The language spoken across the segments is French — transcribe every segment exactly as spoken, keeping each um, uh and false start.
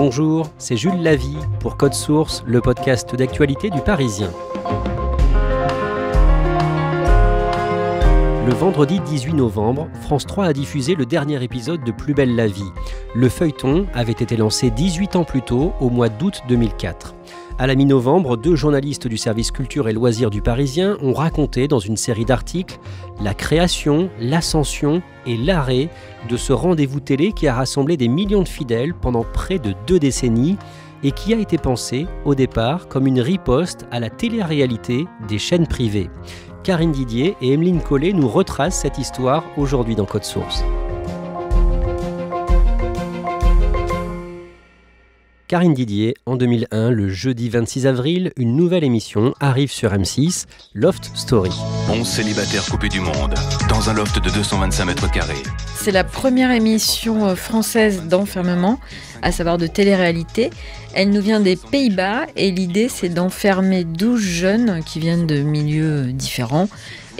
Bonjour, c'est Jules Lavie pour Code Source, le podcast d'actualité du Parisien. Le vendredi dix-huit novembre, France trois a diffusé le dernier épisode de Plus belle la vie. Le feuilleton avait été lancé dix-huit ans plus tôt, au mois d'août deux mille quatre. À la mi-novembre, deux journalistes du service culture et loisirs du Parisien ont raconté dans une série d'articles la création, l'ascension et l'arrêt de ce rendez-vous télé qui a rassemblé des millions de fidèles pendant près de deux décennies et qui a été pensé au départ comme une riposte à la télé-réalité des chaînes privées. Karine Didier et Emeline Collet nous retracent cette histoire aujourd'hui dans Code Source. Karine Didier, en deux mille un, le jeudi vingt-six avril, une nouvelle émission arrive sur M six, Loft Story. onze célibataires coupés du monde, dans un loft de deux cent vingt-cinq mètres carrés. C'est la première émission française d'enfermement, à savoir de télé-réalité. Elle nous vient des Pays-Bas et l'idée c'est d'enfermer douze jeunes qui viennent de milieux différents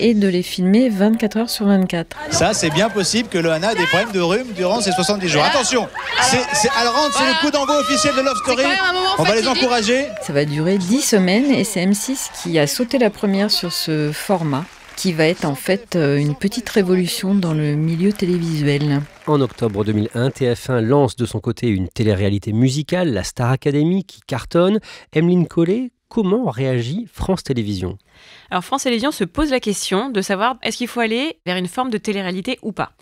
et de les filmer vingt-quatre heures sur vingt-quatre. Ça, c'est bien possible que Loana ait des problèmes de rhume durant ses soixante-dix jours. Attention, c'est, c'est, elle rentre, c'est le coup d'envoi officiel de Loft Story. On va les encourager. Ça va durer dix semaines et c'est M six qui a sauté la première sur ce format, qui va être en fait une petite révolution dans le milieu télévisuel. En octobre deux mille un, T F un lance de son côté une télé-réalité musicale, la Star Academy, qui cartonne. Emeline Collet, comment réagit France Télévisions ? Alors France Télévisions se pose la question de savoir est-ce qu'il faut aller vers une forme de télé-réalité ou pas.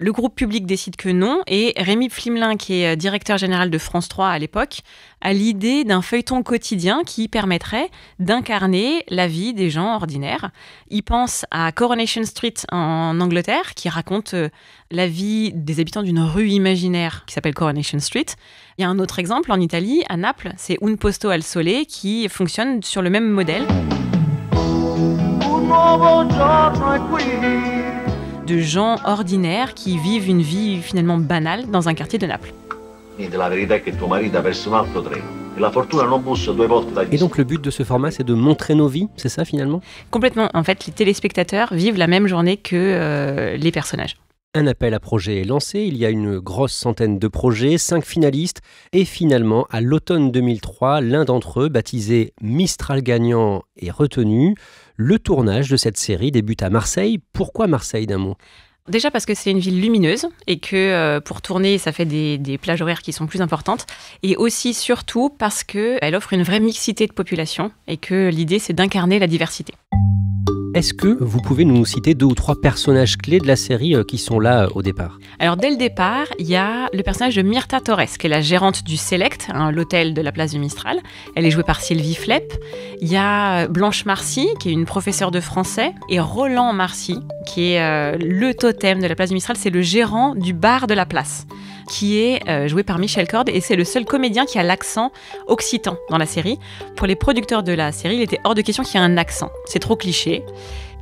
Le groupe public décide que non et Rémy Flimlin, qui est directeur général de France trois à l'époque, a l'idée d'un feuilleton quotidien qui permettrait d'incarner la vie des gens ordinaires. Il pense à Coronation Street en Angleterre, qui raconte la vie des habitants d'une rue imaginaire qui s'appelle Coronation Street. Il y a un autre exemple en Italie, à Naples, c'est Un posto al sole qui fonctionne sur le même modèle. De gens ordinaires qui vivent une vie finalement banale dans un quartier de Naples. Et donc le but de ce format, c'est de montrer nos vies, c'est ça finalement ? Complètement. En fait, les téléspectateurs vivent la même journée que euh, les personnages. Un appel à projets est lancé, il y a une grosse centaine de projets, cinq finalistes, et finalement, à l'automne deux mille trois, l'un d'entre eux, baptisé Mistral gagnant, est retenu. Le tournage de cette série débute à Marseille. Pourquoi Marseille d'un mot ? Déjà parce que c'est une ville lumineuse et que euh, pour tourner, ça fait des, des plages horaires qui sont plus importantes. Et aussi, surtout, parce qu'elle offre une vraie mixité de population et que l'idée, c'est d'incarner la diversité. Est-ce que vous pouvez nous citer deux ou trois personnages clés de la série qui sont là au départ ? Alors dès le départ, il y a le personnage de Myrta Torres, qui est la gérante du Select, hein, l'hôtel de la place du Mistral. Elle est jouée par Sylvie Flepp. Il y a Blanche Marcy, qui est une professeure de français, et Roland Marcy, qui est euh, le totem de la place du Mistral, c'est le gérant du bar de la place, qui est euh, joué par Michel Cordes, et c'est le seul comédien qui a l'accent occitan dans la série. Pour les producteurs de la série, il était hors de question qu'il y ait un accent. C'est trop cliché.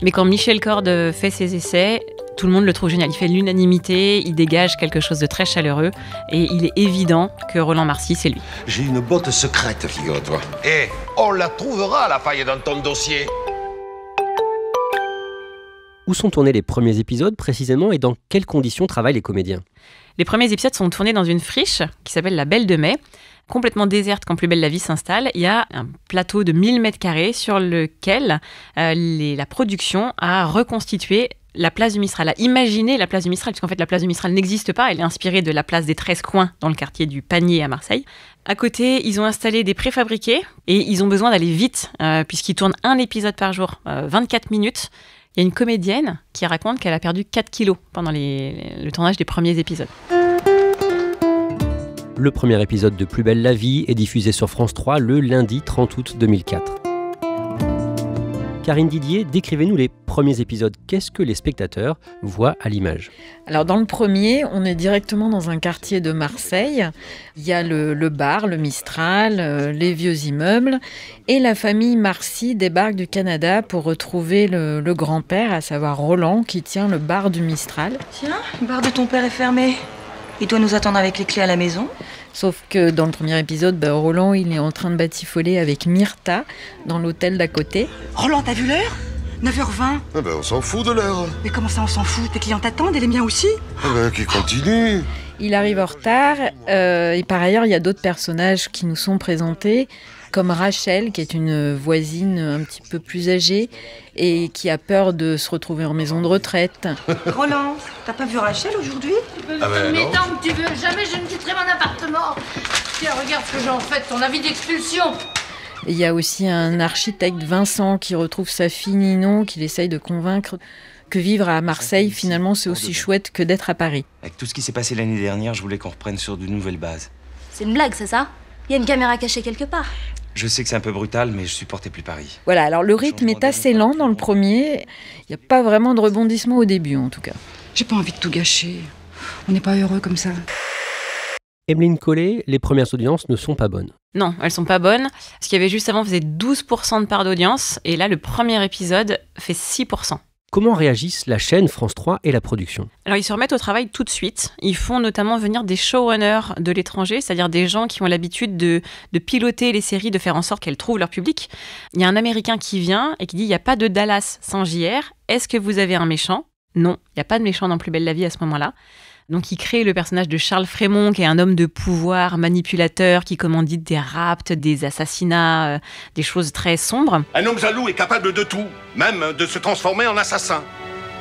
Mais quand Michel Cordes fait ses essais, tout le monde le trouve génial. Il fait l'unanimité, il dégage quelque chose de très chaleureux, et il est évident que Roland Marcy, c'est lui. J'ai une botte secrète, figure-toi. Et on la trouvera, la faille dans ton dossier. Où sont tournés les premiers épisodes précisément et dans quelles conditions travaillent les comédiens ? Les premiers épisodes sont tournés dans une friche qui s'appelle la Belle de Mai, complètement déserte quand Plus belle la vie s'installe. Il y a un plateau de mille mètres carrés sur lequel euh, les, la production a reconstitué la place du Mistral, a imaginé la place du Mistral, puisqu'en fait la place du Mistral n'existe pas, elle est inspirée de la place des treize coins dans le quartier du Panier à Marseille. À côté, ils ont installé des préfabriqués et ils ont besoin d'aller vite euh, puisqu'ils tournent un épisode par jour, euh, vingt-quatre minutes. Il y a une comédienne qui raconte qu'elle a perdu quatre kilos pendant les, les, le tournage des premiers épisodes. Le premier épisode de Plus belle la vie est diffusé sur France trois le lundi trente août deux mille quatre. Karine Didier, décrivez-nous les premiers épisodes. Qu'est-ce que les spectateurs voient à l'image ? Alors dans le premier, on est directement dans un quartier de Marseille. Il y a le, le bar, le Mistral, les vieux immeubles. Et la famille Marcy débarque du Canada pour retrouver le, le grand-père, à savoir Roland, qui tient le bar du Mistral. Tiens, le bar de ton père est fermé. Il doit nous attendre avec les clés à la maison. Sauf que dans le premier épisode, bah, Roland, il est en train de batifoler avec Myrta dans l'hôtel d'à côté. Roland, t'as vu l'heure ? neuf heures vingt. Ah ben, on s'en fout de l'heure. Mais comment ça, on s'en fout ? Tes clients t'attendent et les miens aussi ? Ah ben, qui continue. Il arrive en retard euh, et par ailleurs, il y a d'autres personnages qui nous sont présentés, comme Rachel, qui est une voisine un petit peu plus âgée et qui a peur de se retrouver en maison de retraite. Roland, t'as pas vu Rachel aujourd'hui? Ah ben mais non. Tant que tu veux, jamais je ne quitterai mon appartement. Tiens, regarde ce que j'ai en fait, ton avis d'expulsion. Il y a aussi un architecte, Vincent, qui retrouve sa fille Ninon, qu'il essaye de convaincre que vivre à Marseille, finalement, c'est aussi chouette que d'être à Paris. Avec tout ce qui s'est passé l'année dernière, je voulais qu'on reprenne sur de nouvelles bases. C'est une blague, c'est ça? Il y a une caméra cachée quelque part. Je sais que c'est un peu brutal, mais je supportais plus Paris. Voilà, alors le rythme est assez lent dans le premier. Il n'y a pas vraiment de rebondissement au début, en tout cas. J'ai pas envie de tout gâcher. On n'est pas heureux comme ça. Emeline Collet, les premières audiences ne sont pas bonnes. Non, elles sont pas bonnes. Ce qu'il y avait juste avant faisait douze pour cent de part d'audience. Et là, le premier épisode fait six pour cent. Comment réagissent la chaîne, France trois et la production? Alors ils se remettent au travail tout de suite. Ils font notamment venir des showrunners de l'étranger, c'est-à-dire des gens qui ont l'habitude de, de piloter les séries, de faire en sorte qu'elles trouvent leur public. Il y a un Américain qui vient et qui dit « il n'y a pas de Dallas sans J R, est-ce que vous avez un méchant ?» Non, il n'y a pas de méchant dans Plus belle la vie à ce moment-là. Donc il crée le personnage de Charles Frémont, qui est un homme de pouvoir, manipulateur, qui commandite des rapts, des assassinats, euh, des choses très sombres. Un homme jaloux est capable de tout, même de se transformer en assassin.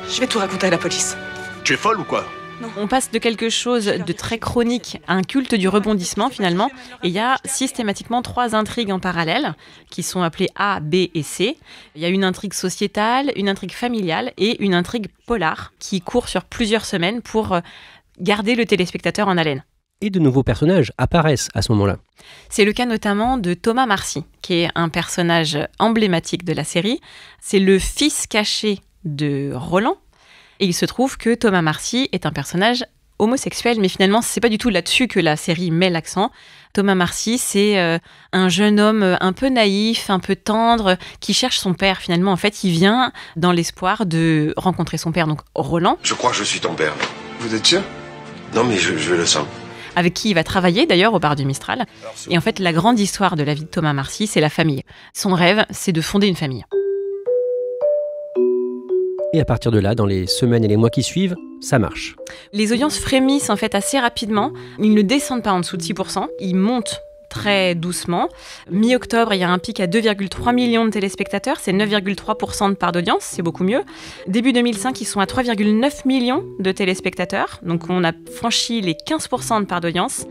Je vais tout raconter à la police. Tu es folle ou quoi? Non. On passe de quelque chose de très chronique à un culte du rebondissement finalement, et il y a systématiquement trois intrigues en parallèle qui sont appelées A, B et C. Il y a une intrigue sociétale, une intrigue familiale et une intrigue polar qui court sur plusieurs semaines pour garder le téléspectateur en haleine. Et de nouveaux personnages apparaissent à ce moment-là. C'est le cas notamment de Thomas Marcy, qui est un personnage emblématique de la série. C'est le fils caché de Roland. Et il se trouve que Thomas Marcy est un personnage homosexuel, mais finalement, c'est pas du tout là-dessus que la série met l'accent. Thomas Marcy, c'est euh, un jeune homme un peu naïf, un peu tendre, qui cherche son père. Finalement, en fait, il vient dans l'espoir de rencontrer son père, donc Roland. Je crois que je suis ton père. Vous êtes sûr? Non, mais je, je le sens. Avec qui il va travailler d'ailleurs au bar du Mistral. Et en fait, la grande histoire de la vie de Thomas Marcy, c'est la famille. Son rêve, c'est de fonder une famille. Et à partir de là, dans les semaines et les mois qui suivent, ça marche. Les audiences frémissent en fait assez rapidement. Ils ne descendent pas en dessous de six pour cent. Ils montent très doucement. Mi-octobre, il y a un pic à deux virgule trois millions de téléspectateurs. C'est neuf virgule trois pour cent de part d'audience. C'est beaucoup mieux. Début deux mille cinq, ils sont à trois virgule neuf millions de téléspectateurs. Donc on a franchi les quinze pour cent de part d'audience.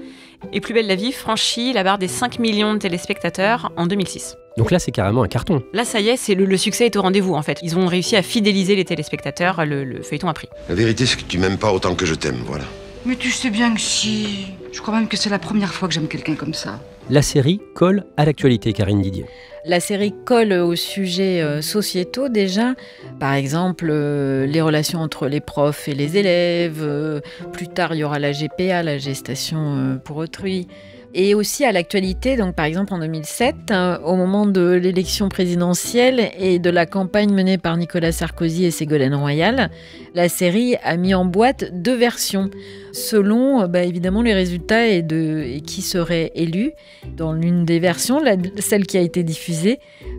Et Plus belle la vie franchit la barre des cinq millions de téléspectateurs en deux mille six. Donc là, c'est carrément un carton. Là, ça y est, c'est le, le succès est au rendez-vous, en fait. Ils ont réussi à fidéliser les téléspectateurs, le, le feuilleton a pris. La vérité, c'est que tu m'aimes pas autant que je t'aime, voilà. Mais tu sais bien que si... Je crois même que c'est la première fois que j'aime quelqu'un comme ça. La série colle à l'actualité, Karine Didier. La série colle aux sujets sociétaux déjà, par exemple euh, les relations entre les profs et les élèves, euh, plus tard il y aura la G P A, la gestation euh, pour autrui, et aussi à l'actualité, donc par exemple en deux mille sept, hein, au moment de l'élection présidentielle et de la campagne menée par Nicolas Sarkozy et Ségolène Royal, la série a mis en boîte deux versions, selon euh, bah, évidemment les résultats et, de, et qui serait élu. Dans l'une des versions, la, celle qui a été diffusée,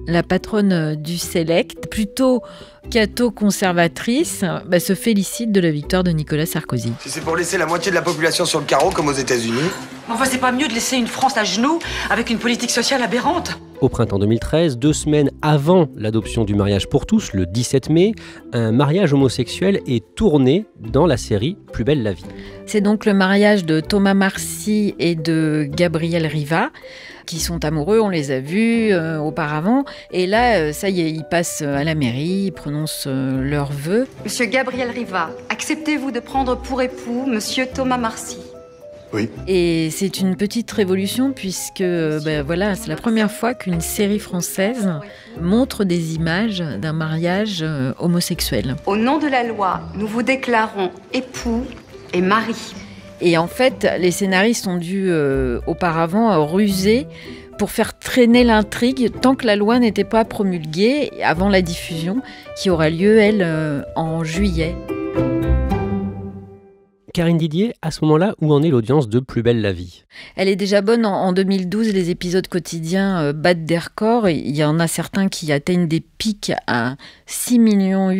la patronne du Select, plutôt catho-conservatrice, bah, se félicite de la victoire de Nicolas Sarkozy. Si c'est pour laisser la moitié de la population sur le carreau, comme aux États-Unis. Enfin, c'est pas mieux de laisser une France à genoux avec une politique sociale aberrante. Au printemps deux mille treize, deux semaines avant l'adoption du mariage pour tous, le dix-sept mai, un mariage homosexuel est tourné dans la série Plus belle la vie. C'est donc le mariage de Thomas Marcy et de Gabriel Riva, qui sont amoureux, on les a vus euh, auparavant. Et là, ça y est, ils passent à la mairie, ils prononcent euh, leurs vœux. Monsieur Gabriel Riva, acceptez-vous de prendre pour époux Monsieur Thomas Marcy? Oui. Et c'est une petite révolution puisque ben voilà, c'est la première fois qu'une série française montre des images d'un mariage homosexuel. Au nom de la loi, nous vous déclarons époux et mari. Et en fait, les scénaristes ont dû euh, auparavant ruser pour faire traîner l'intrigue tant que la loi n'était pas promulguée avant la diffusion qui aura lieu, elle, euh, en juillet. Karine Didier, à ce moment-là, où en est l'audience de Plus belle la vie? Elle est déjà bonne. En deux mille douze, les épisodes quotidiens battent des records. Il y en a certains qui atteignent des pics à six virgule huit millions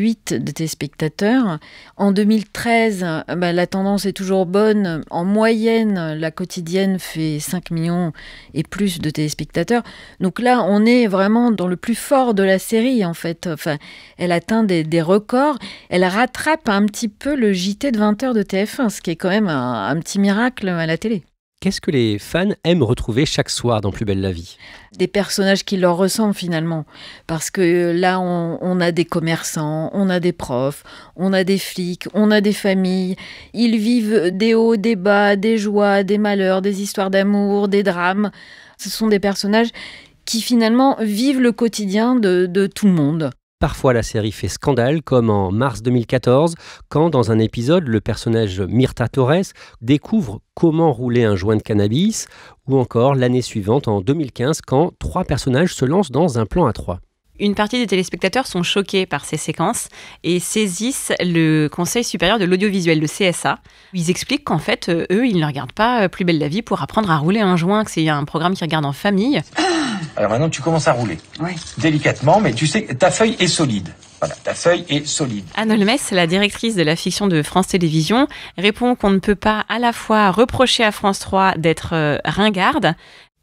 de téléspectateurs. En deux mille treize, bah, la tendance est toujours bonne. En moyenne, la quotidienne fait cinq millions et plus de téléspectateurs. Donc là, on est vraiment dans le plus fort de la série, en fait. Enfin, elle atteint des, des records. Elle rattrape un petit peu le J T de vingt heures de T F un, ce qui est quand même un, un petit miracle à la télé. Qu'est-ce que les fans aiment retrouver chaque soir dans Plus belle la vie? Des personnages qui leur ressemblent finalement. Parce que là, on, on a des commerçants, on a des profs, on a des flics, on a des familles. Ils vivent des hauts, des bas, des joies, des malheurs, des histoires d'amour, des drames. Ce sont des personnages qui finalement vivent le quotidien de, de tout le monde. Parfois, la série fait scandale, comme en mars deux mille quatorze, quand, dans un épisode, le personnage Myrta Torres découvre comment rouler un joint de cannabis, ou encore l'année suivante, en deux mille quinze, quand trois personnages se lancent dans un plan à trois. Une partie des téléspectateurs sont choqués par ces séquences et saisissent le Conseil supérieur de l'audiovisuel, le C S A. Ils expliquent qu'en fait, eux, ils ne regardent pas Plus belle la vie pour apprendre à rouler un joint, que c'est un programme qu'ils regardent en famille. Alors maintenant, tu commences à rouler. Oui. Délicatement, mais tu sais, ta feuille est solide. Voilà, ta feuille est solide. Anne Holmes, la directrice de la fiction de France Télévisions, répond qu'on ne peut pas à la fois reprocher à France trois d'être ringarde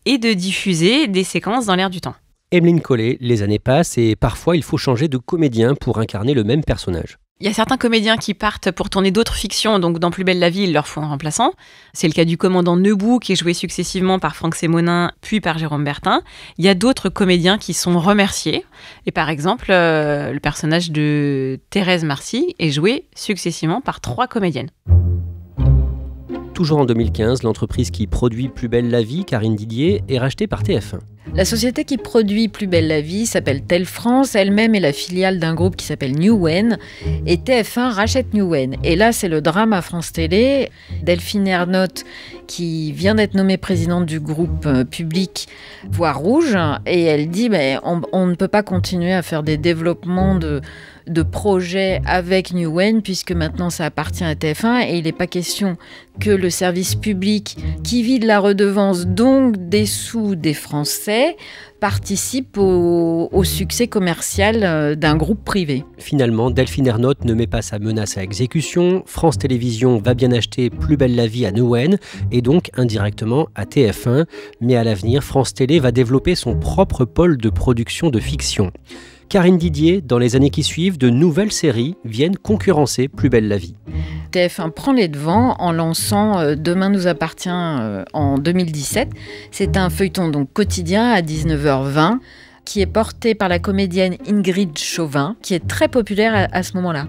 et de diffuser des séquences dans l'air du temps. Emeline Collet, les années passent et parfois il faut changer de comédien pour incarner le même personnage. Il y a certains comédiens qui partent pour tourner d'autres fictions, donc dans Plus belle la vie, il leur faut un remplaçant. C'est le cas du commandant Nebou, qui est joué successivement par Franck Sémonin, puis par Jérôme Bertin. Il y a d'autres comédiens qui sont remerciés. Et par exemple, euh, le personnage de Thérèse Marcy est joué successivement par trois comédiennes. Toujours en deux mille quinze, l'entreprise qui produit Plus belle la vie, Karine Didier, est rachetée par T F un. La société qui produit Plus belle la vie s'appelle Tel France, elle-même est la filiale d'un groupe qui s'appelle Newen, et T F un rachète Newen. Et là, c'est le drame à France Télé. Delphine Ernotte, qui vient d'être nommée présidente du groupe public Voix Rouge, et elle dit bah, on, on ne peut pas continuer à faire des développements de... de projets avec Newen, puisque maintenant ça appartient à T F un et il n'est pas question que le service public qui vit de la redevance, donc des sous des Français, participe au, au succès commercial d'un groupe privé. Finalement, Delphine Ernotte ne met pas sa menace à exécution. France Télévisions va bien acheter Plus belle la vie à Newen et donc indirectement à T F un. Mais à l'avenir, France Télé va développer son propre pôle de production de fiction. Karine Didier, dans les années qui suivent, de nouvelles séries viennent concurrencer Plus belle la vie. T F un prend les devants en lançant Demain nous appartient en deux mille dix-sept. C'est un feuilleton donc quotidien à dix-neuf heures vingt qui est porté par la comédienne Ingrid Chauvin, qui est très populaire à ce moment-là.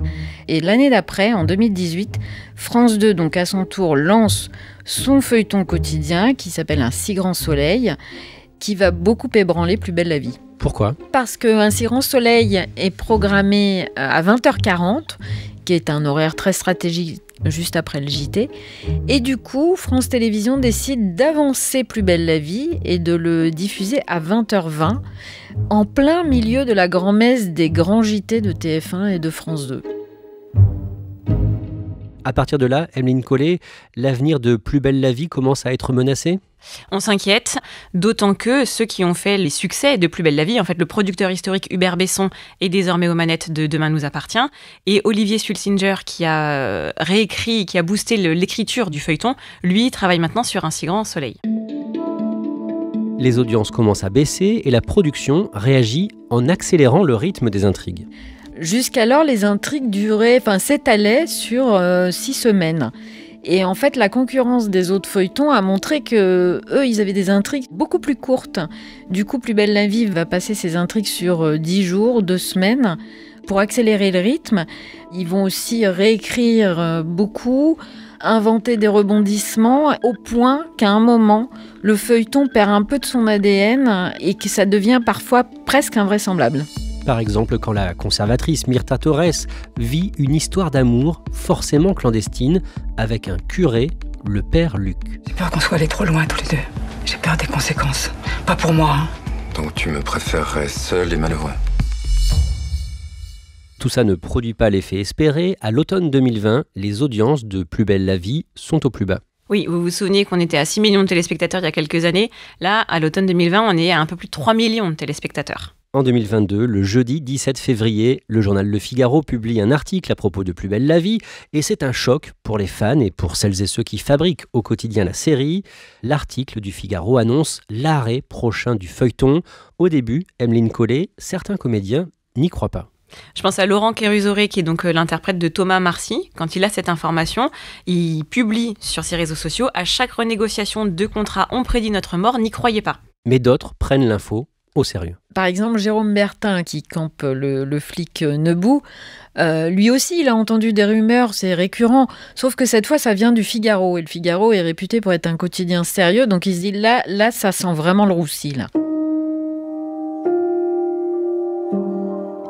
Et l'année d'après, en deux mille dix-huit, France deux, donc à son tour, lance son feuilleton quotidien qui s'appelle Un si grand soleil, qui va beaucoup ébranler Plus belle la vie. Pourquoi? Parce qu'Un si grand soleil est programmé à vingt heures quarante, qui est un horaire très stratégique juste après le J T. Et du coup, France Télévisions décide d'avancer Plus belle la vie et de le diffuser à vingt heures vingt, en plein milieu de la grand-messe des grands J T de T F un et de France deux. À partir de là, Emeline Collet, l'avenir de Plus belle la vie commence à être menacé? On s'inquiète, d'autant que ceux qui ont fait les succès de Plus belle la vie, en fait le producteur historique Hubert Besson est désormais aux manettes de Demain nous appartient, et Olivier Sulzinger qui a réécrit, qui a boosté l'écriture du feuilleton, lui travaille maintenant sur Un si grand soleil. Les audiences commencent à baisser et la production réagit en accélérant le rythme des intrigues. Jusqu'alors, les intrigues duraient, enfin s'étalaient sur euh, six semaines. Et en fait, la concurrence des autres feuilletons a montré que eux, ils avaient des intrigues beaucoup plus courtes. Du coup, Plus belle la vie va passer ses intrigues sur dix jours, deux semaines. Pour accélérer le rythme, ils vont aussi réécrire beaucoup, inventer des rebondissements, au point qu'à un moment, le feuilleton perd un peu de son A D N et que ça devient parfois presque invraisemblable. Par exemple, quand la conservatrice Myrta Torres vit une histoire d'amour forcément clandestine avec un curé, le père Luc. J'ai peur qu'on soit allés trop loin tous les deux. J'ai peur des conséquences. Pas pour moi. Hein. Donc tu me préférerais seul et malheureux. Tout ça ne produit pas l'effet espéré. À l'automne deux mille vingt, les audiences de Plus belle la vie sont au plus bas. Oui, vous vous souvenez qu'on était à six millions de téléspectateurs il y a quelques années. Là, à l'automne deux mille vingt, on est à un peu plus de trois millions de téléspectateurs. En deux mille vingt-deux, le jeudi dix-sept février, le journal Le Figaro publie un article à propos de Plus belle la vie et c'est un choc pour les fans et pour celles et ceux qui fabriquent au quotidien la série. L'article du Figaro annonce l'arrêt prochain du feuilleton. Au début, Emeline Collet, certains comédiens n'y croient pas. Je pense à Laurent Kérusoré, qui est donc l'interprète de Thomas Marcy. Quand il a cette information, il publie sur ses réseaux sociaux « À chaque renégociation de contrat, on prédit notre mort, n'y croyez pas ». Mais d'autres prennent l'info au sérieux. Par exemple, Jérôme Bertin, qui campe le, le flic Nebou, euh, lui aussi, il a entendu des rumeurs, c'est récurrent. Sauf que cette fois, ça vient du Figaro. Et le Figaro est réputé pour être un quotidien sérieux. Donc il se dit « Là, là, ça sent vraiment le roussi, là ».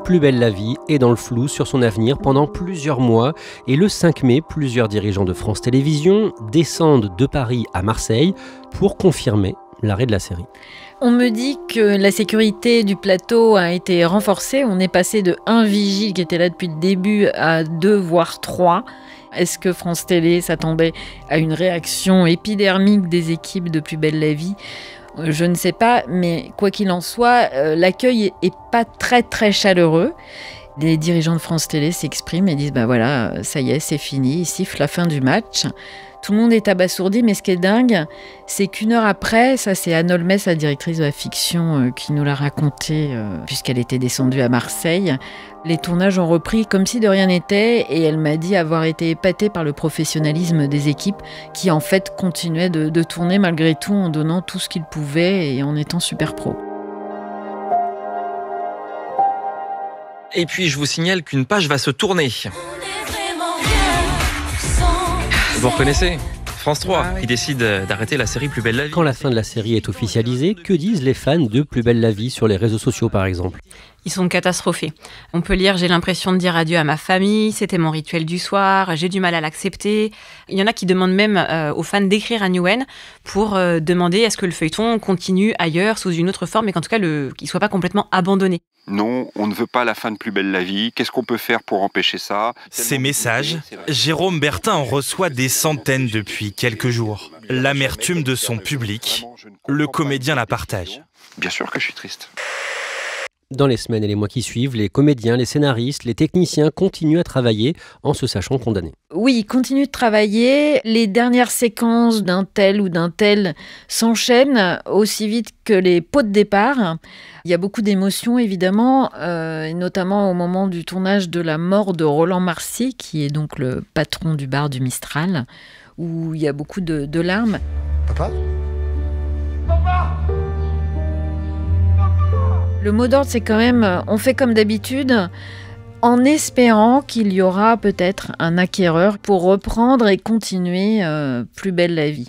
Plus belle la vie est dans le flou sur son avenir pendant plusieurs mois et le cinq mai, plusieurs dirigeants de France Télévisions descendent de Paris à Marseille pour confirmer l'arrêt de la série. On me dit que la sécurité du plateau a été renforcée. On est passé de un vigile qui était là depuis le début à deux, voire trois. Est-ce que France Télé s'attendait à une réaction épidermique des équipes de Plus belle la vie ? Je ne sais pas, mais quoi qu'il en soit, euh, l'accueil n'est pas très très chaleureux. Les dirigeants de France Télé s'expriment et disent « bah voilà, ça y est, c'est fini, ils sifflent la fin du match ». Tout le monde est abasourdi, mais ce qui est dingue, c'est qu'une heure après, ça c'est Anne Holmes, la directrice de la fiction, euh, qui nous l'a raconté, euh, puisqu'elle était descendue à Marseille. Les tournages ont repris comme si de rien n'était, et elle m'a dit avoir été épatée par le professionnalisme des équipes, qui en fait continuaient de, de tourner malgré tout, en donnant tout ce qu'ils pouvaient et en étant super pro. Et puis je vous signale qu'une page va se tourner. Vous reconnaissez France trois, ah oui, qui décide d'arrêter la série Plus belle la vie. Quand la fin de la série est officialisée, que disent les fans de Plus belle la vie sur les réseaux sociaux par exemple? Ils sont catastrophés. On peut lire « J'ai l'impression de dire adieu à ma famille »,« C'était mon rituel du soir »,« J'ai du mal à l'accepter ». Il y en a qui demandent même euh, aux fans d'écrire à Newen pour euh, demander est-ce que le feuilleton continue ailleurs, sous une autre forme, mais qu'en tout cas, le, qu'il ne soit pas complètement abandonné. Non, on ne veut pas la fin de Plus belle la vie. Qu'est-ce qu'on peut faire pour empêcher ça? Ces messages, Jérôme Bertin en reçoit des centaines depuis quelques jours. L'amertume de son public, le comédien la partage. Bien sûr que je suis triste. Dans les semaines et les mois qui suivent, les comédiens, les scénaristes, les techniciens continuent à travailler en se sachant condamnés. Oui, ils continuent de travailler. Les dernières séquences d'un tel ou d'un tel s'enchaînent aussi vite que les pots de départ. Il y a beaucoup d'émotions évidemment, euh, notamment au moment du tournage de la mort de Roland Marcy, qui est donc le patron du bar du Mistral, où il y a beaucoup de, de larmes. Papa ? Papa ! Le mot d'ordre, c'est quand même, on fait comme d'habitude, en espérant qu'il y aura peut-être un acquéreur pour reprendre et continuer euh, Plus belle la vie.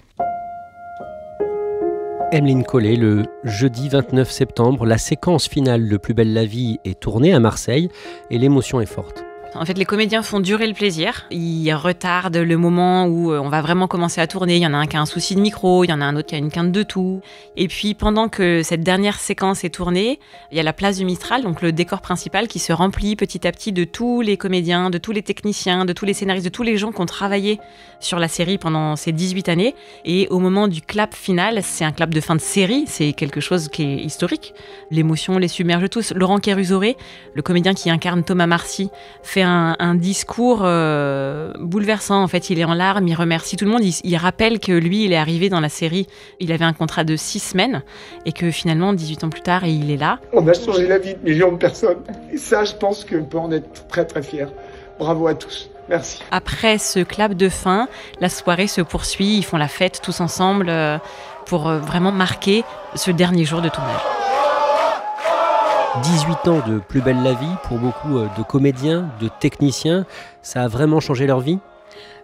Emeline Collet, le jeudi vingt-neuf septembre, la séquence finale de Plus belle la vie est tournée à Marseille et l'émotion est forte. En fait, les comédiens font durer le plaisir. Ils retardent le moment où on va vraiment commencer à tourner. Il y en a un qui a un souci de micro, il y en a un autre qui a une quinte de toux. Et puis, pendant que cette dernière séquence est tournée, il y a la place du Mistral, donc le décor principal, qui se remplit petit à petit de tous les comédiens, de tous les techniciens, de tous les scénaristes, de tous les gens qui ont travaillé sur la série pendant ces dix-huit années. Et au moment du clap final, c'est un clap de fin de série, c'est quelque chose qui est historique. L'émotion les submerge tous. Laurent Kérusoré, le comédien qui incarne Thomas Marcy, fait Un, un discours euh, bouleversant. En fait, il est en larmes, il remercie tout le monde. Il, il rappelle que lui, il est arrivé dans la série. Il avait un contrat de six semaines et que finalement, dix-huit ans plus tard, il est là. On a changé la vie de millions de personnes. Et ça, je pense qu'on peut en être très, très fiers. Bravo à tous. Merci. Après ce clap de fin, la soirée se poursuit. Ils font la fête tous ensemble pour vraiment marquer ce dernier jour de tournage. dix-huit ans de Plus belle la vie, pour beaucoup de comédiens, de techniciens, ça a vraiment changé leur vie?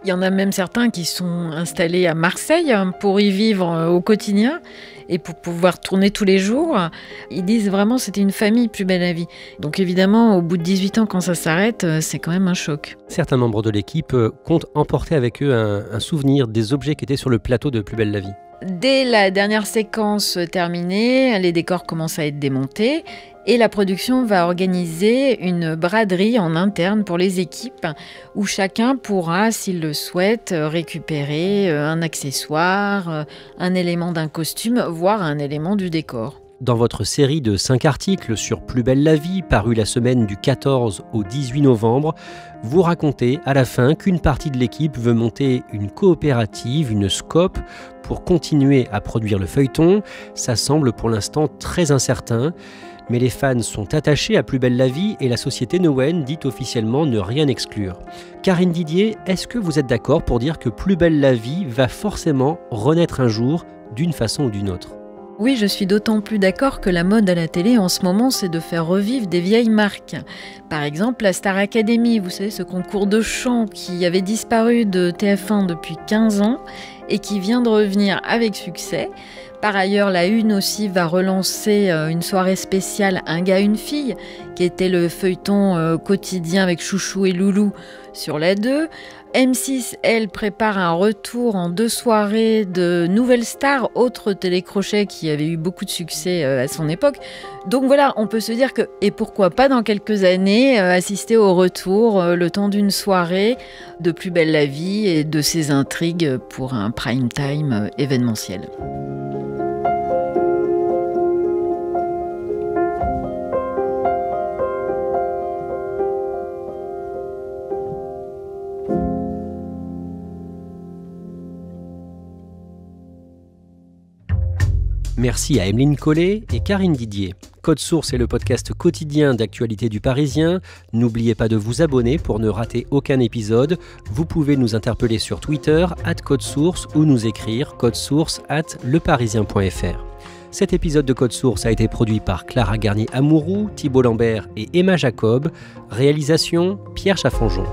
Il y en a même certains qui sont installés à Marseille pour y vivre au quotidien et pour pouvoir tourner tous les jours. Ils disent vraiment c'était une famille, Plus belle la vie. Donc évidemment, au bout de dix-huit ans, quand ça s'arrête, c'est quand même un choc. Certains membres de l'équipe comptent emporter avec eux un, un souvenir des objets qui étaient sur le plateau de Plus belle la vie. Dès la dernière séquence terminée, les décors commencent à être démontés et la production va organiser une braderie en interne pour les équipes où chacun pourra, s'il le souhaite, récupérer un accessoire, un élément d'un costume, voire un élément du décor. dans votre série de cinq articles sur Plus belle la vie, parue la semaine du quatorze au dix-huit novembre, vous racontez à la fin qu'une partie de l'équipe veut monter une coopérative, une scope, pour continuer à produire le feuilleton. Ça semble pour l'instant très incertain, mais les fans sont attachés à Plus belle la vie et la société Newen dit officiellement ne rien exclure. Karine Didier, est-ce que vous êtes d'accord pour dire que Plus belle la vie va forcément renaître un jour, d'une façon ou d'une autre? Oui, je suis d'autant plus d'accord que la mode à la télé en ce moment, c'est de faire revivre des vieilles marques. Par exemple, la Star Academy, vous savez, ce concours de chant qui avait disparu de T F un depuis quinze ans et qui vient de revenir avec succès. Par ailleurs, la Une aussi va relancer une soirée spéciale Un gars, une fille, qui était le feuilleton quotidien avec Chouchou et Loulou sur la deux. M six, elle, prépare un retour en deux soirées de Nouvelle Star, autre télécrochet qui avait eu beaucoup de succès à son époque. Donc voilà, on peut se dire que, et pourquoi pas dans quelques années, assister au retour, le temps d'une soirée, de Plus belle la vie et de ses intrigues pour un prime time événementiel. Merci à Emeline Collet et Karine Didier. Code Source est le podcast quotidien d'actualité du Parisien. N'oubliez pas de vous abonner pour ne rater aucun épisode. Vous pouvez nous interpeller sur Twitter, arobase code source, ou nous écrire code source arobase leparisien point fr. Cet épisode de Code Source a été produit par Clara Garnier-Amouroux, Thibault Lambert et Emma Jacob. Réalisation, Pierre Chaffanjon.